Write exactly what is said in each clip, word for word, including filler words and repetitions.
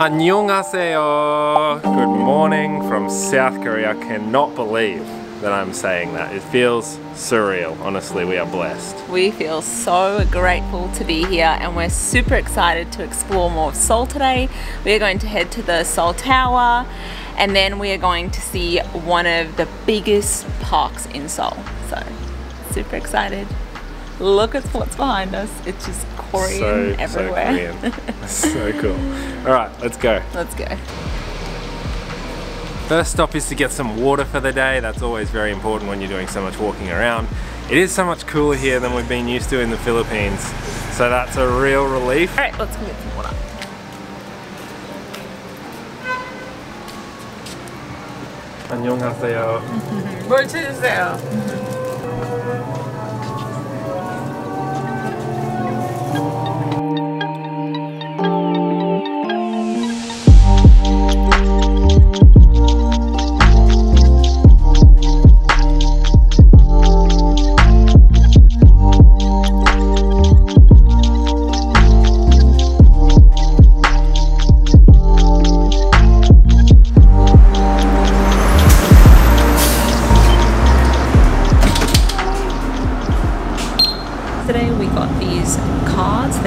안녕하세요. Good morning from South Korea. I cannot believe that I'm saying that. It feels surreal. Honestly, we are blessed. We feel so grateful to be here, and we're super excited to explore more of Seoul today. We are going to head to the Seoul Tower, and then we are going to see one of the biggest parks in Seoul. So, super excited. Look at what's behind us. It's just Korean so, everywhere. So, Korean. So cool. All right, let's go. Let's go. First stop is to get some water for the day. That's always very important when you're doing so much walking around. It is so much cooler here than we've been used to in the Philippines. So that's a real relief. All right, let's go get some water. 안녕하세요. 뭘 찾으세요?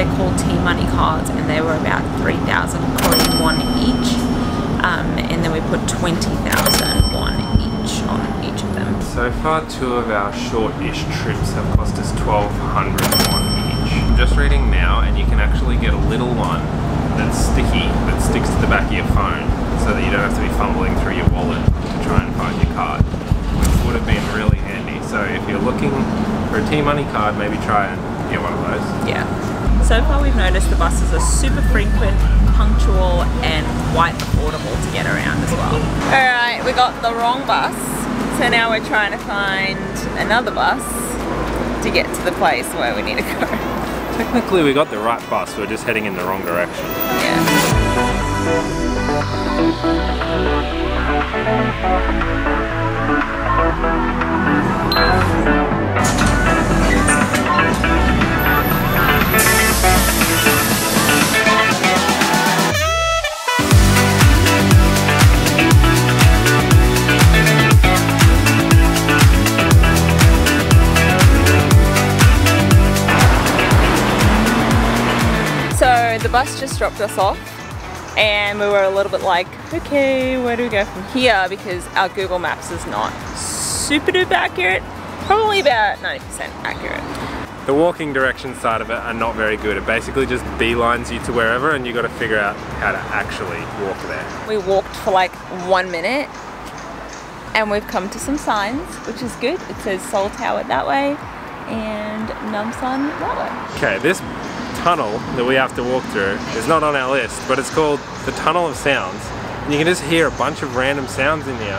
They're called T-Money cards, and they were about three thousand Korean won each, um, and then we put twenty thousand won each on each of them. So far, two of our short-ish trips have cost us twelve hundred won each. I'm just reading now, and you can actually get a little one that's sticky, that sticks to the back of your phone, so that you don't have to be fumbling through your wallet to try and find your card, which would have been really handy. So if you're looking for a T-Money card, maybe try and get one of those. Yeah. So far we've noticed the buses are super frequent, punctual, and quite affordable to get around as well. Alright, we got the wrong bus, so now we're trying to find another bus to get to the place where we need to go. Technically we got the right bus, we're just heading in the wrong direction. Yeah. The bus just dropped us off, and we were a little bit like, okay, where do we go from here, because our Google Maps is not super duper accurate, probably about ninety percent accurate. The walking direction side of it are not very good. It basically just beelines you to wherever, and you got to figure out how to actually walk there. We walked for like one minute and we've come to some signs, which is good. It says Seoul Tower that way and Namsan that way. Okay, this tunnel that we have to walk through is not on our list, but it's called the Tunnel of Sounds, and you can just hear a bunch of random sounds in here.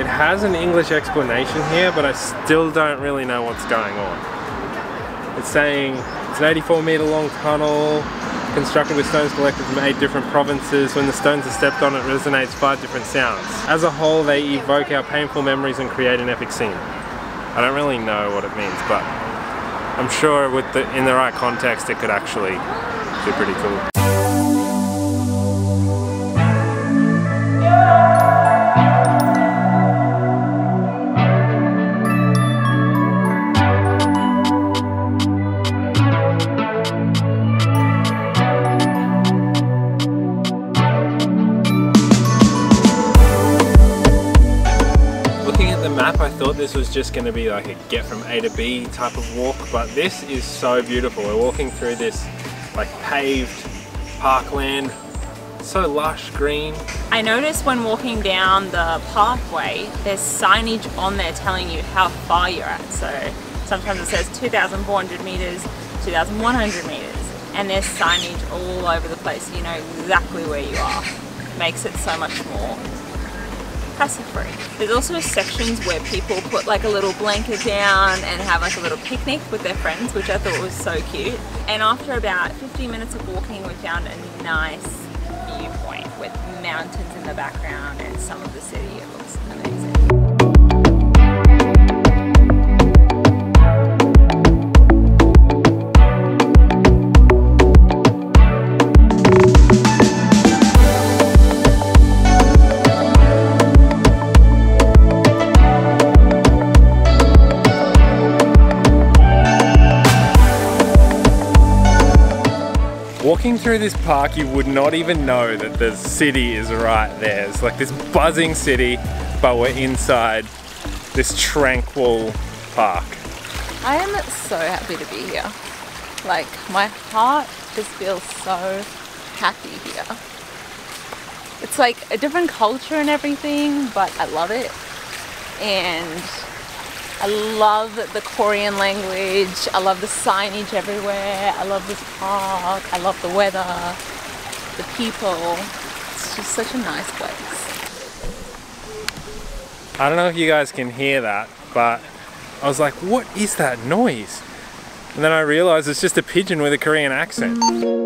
It has an English explanation here, but I still don't really know what's going on. It's saying it's an eighty-four meter long tunnel constructed with stones collected from eight different provinces. When the stones are stepped on, it resonates five different sounds. As a whole, they evoke our painful memories and create an epic scene. I don't really know what it means, but I'm sure with the, in the right context, it could actually be pretty cool. I thought this was just going to be like a get from A to B type of walk, but this is so beautiful. We're walking through this like paved parkland, so lush, green. I noticed when walking down the pathway, there's signage on there telling you how far you're at. So sometimes it says two thousand four hundred meters, two thousand one hundred meters, and there's signage all over the place, so you know exactly where you are. It makes it so much more hassle-free. There's also sections where people put like a little blanket down and have like a little picnic with their friends, which I thought was so cute. And after about fifteen minutes of walking, we found a nice viewpoint with mountains in the background and some of the city. It looks amazing. walking through this park, you would not even know that the city is right there. It's like this buzzing city, but we're inside this tranquil park. I am so happy to be here. Like, my heart just feels so happy here. It's like a different culture and everything, but I love it. And I love the Korean language, I love the signage everywhere, I love this park, I love the weather, the people. It's just such a nice place. I don't know if you guys can hear that, but I was like, what is that noise? And then I realized it's just a pigeon with a Korean accent.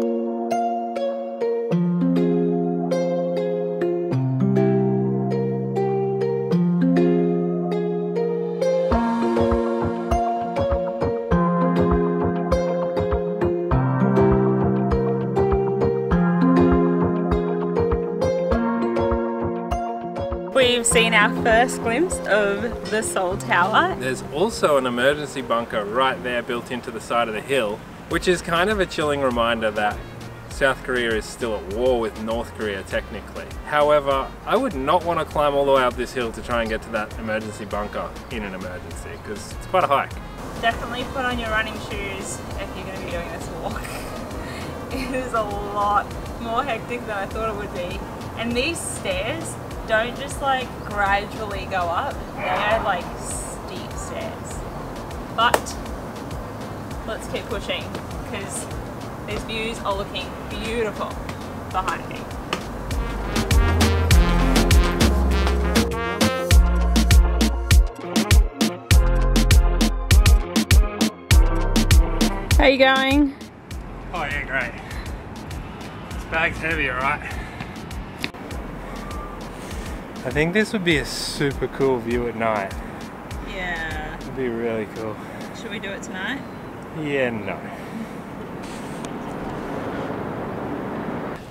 We've seen our first glimpse of the Seoul Tower. There's also an emergency bunker right there built into the side of the hill, which is kind of a chilling reminder that South Korea is still at war with North Korea technically. However, I would not want to climb all the way up this hill to try and get to that emergency bunker in an emergency, because it's quite a hike. Definitely put on your running shoes if you're going to be doing this walk. It is a lot more hectic than I thought it would be. And these stairs don't just like gradually go up, they are like steep stairs. But let's keep pushing because these views are looking beautiful behind me. How are you going? Oh yeah, great. This bag's heavy, alright? I think this would be a super cool view at night. Yeah. It'd be really cool. Should we do it tonight? Yeah, no.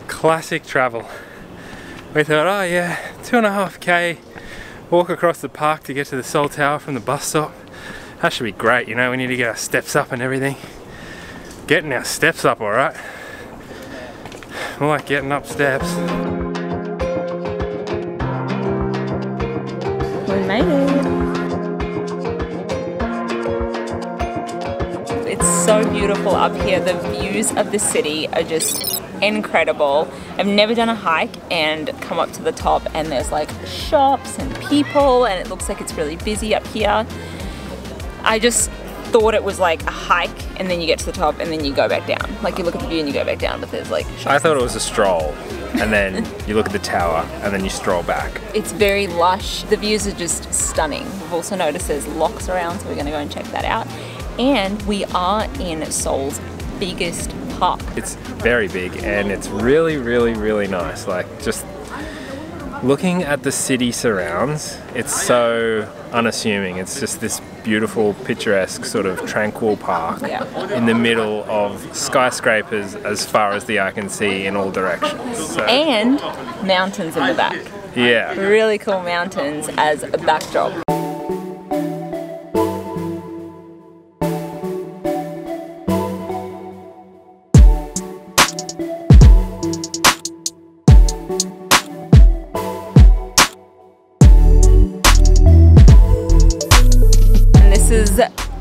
Classic travel. We thought, oh yeah, two and a half K, walk across the park to get to the Seoul Tower from the bus stop. That should be great, you know, we need to get our steps up and everything. Getting our steps up, all right. More like getting up steps. We made it. It's so beautiful up here. The views of the city are just incredible. I've never done a hike and come up to the top and there's like shops and people and it looks like it's really busy up here. I just thought it was like a hike and then you get to the top and then you go back down. Like you look at the view and you go back down, but there's like shops. I thought it was a stroll. And then you look at the tower and then you stroll back. It's very lush. The views are just stunning. We've also noticed there's locks around, so we're going to go and check that out. And we are in Seoul's biggest park. It's very big and it's really, really, really nice. Like just looking at the city surrounds, it's so unassuming. It's just this beautiful, picturesque, sort of tranquil park yeah. in the middle of skyscrapers as far as the eye can see in all directions. So. And mountains in the back. Yeah. Really cool mountains as a backdrop.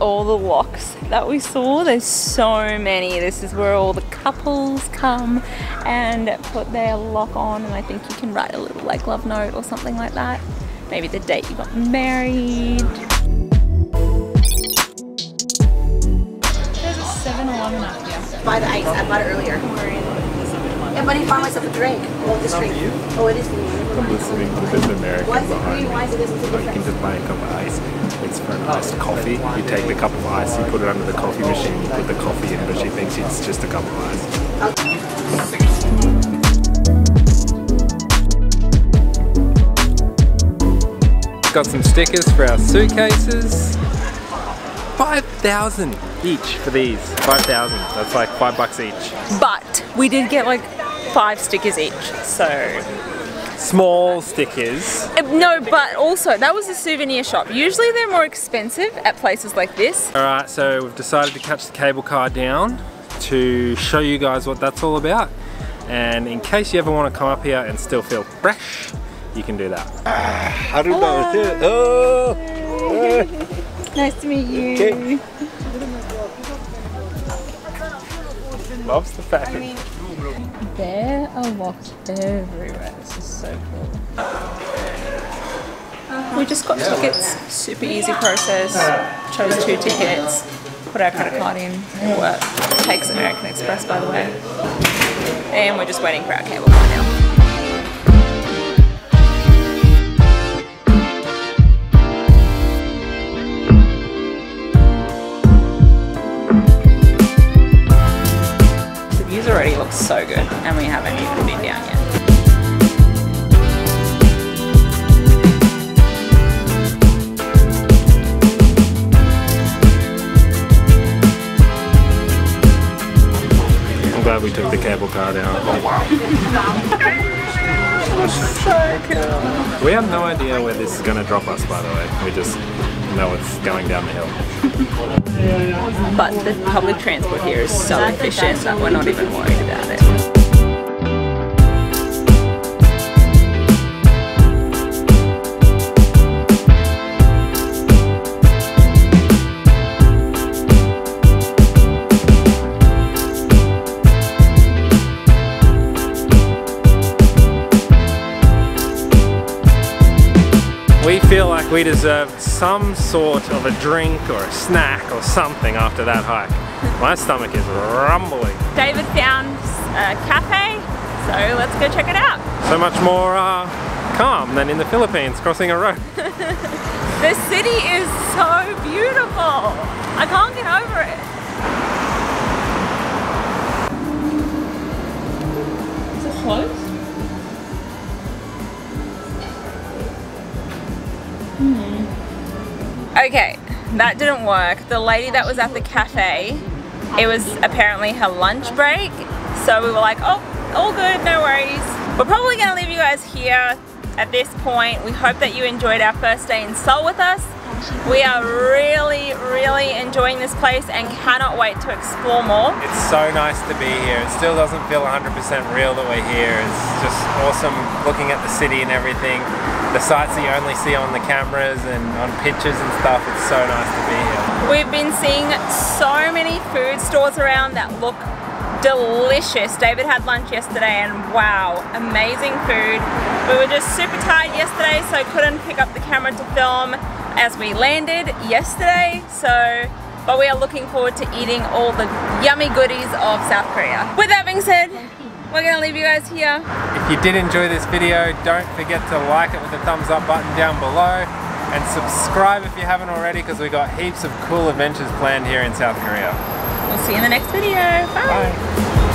All the walks that we saw, there's so many. This is where all the couples come and put their lock on, and I think you can write a little like love note or something like that. Maybe the date you got married. There's a seven eleven up here. By the ice, I bought it earlier. Yeah, but he found myself a drink. Oh, this drink. Oh, it is for you. I'm listening to this American behind me. So you can just buy a cup of ice. It's for an iced coffee. You take the cup of ice, you put it under the coffee machine, you put the coffee in, but she thinks it's just a cup of ice. Got some stickers for our suitcases. five thousand each for these. five thousand. That's like five bucks each. But we did get like five stickers each, so... Small stickers. No, but also that was a souvenir shop. Usually they're more expensive at places like this. All right, so we've decided to catch the cable car down to show you guys what that's all about. And in case you ever want to come up here and still feel fresh, you can do that. Ah, I don't know. Hello. Oh. Nice to meet you. Okay. Loves the fact. I mean, there are rocks everywhere. This is so cool. Uh-huh. We just got tickets. Super easy process. Chose two tickets. Put our credit card in. It worked. It takes American Express, by the way. And we're just waiting for our cable car now. Already looks so good, and we haven't even been down yet. I'm glad we took the cable car down. Oh wow! So cool. We have no idea where this is going to drop us, by the way. We just know it's going down the hill. But the public transport here is so efficient that we're not even worried about it. We feel like we deserved some sort of a drink or a snack or something after that hike. My stomach is rumbling. David found a cafe, so let's go check it out. So much more uh, calm than in the Philippines crossing a road. The city is so beautiful. I can't get over it. Is it closed? Okay, that didn't work. The lady that was at the cafe, it was apparently her lunch break, so we were like, oh, all good, no worries. We're probably gonna leave you guys here at this point. We hope that you enjoyed our first day in Seoul with us. We are really, really enjoying this place and cannot wait to explore more. It's so nice to be here. It still doesn't feel one hundred percent real that we're here. It's just awesome looking at the city and everything. The sights that you only see on the cameras and on pictures and stuff, it's so nice to be here. We've been seeing so many food stores around that look delicious. David had lunch yesterday and wow, amazing food. We were just super tired yesterday, so couldn't pick up the camera to film as we landed yesterday. So, but we are looking forward to eating all the yummy goodies of South Korea. With that being said, we're going to leave you guys here. If you did enjoy this video, don't forget to like it with the thumbs up button down below and subscribe if you haven't already, because we've got heaps of cool adventures planned here in South Korea. We'll see you in the next video. Bye! Bye.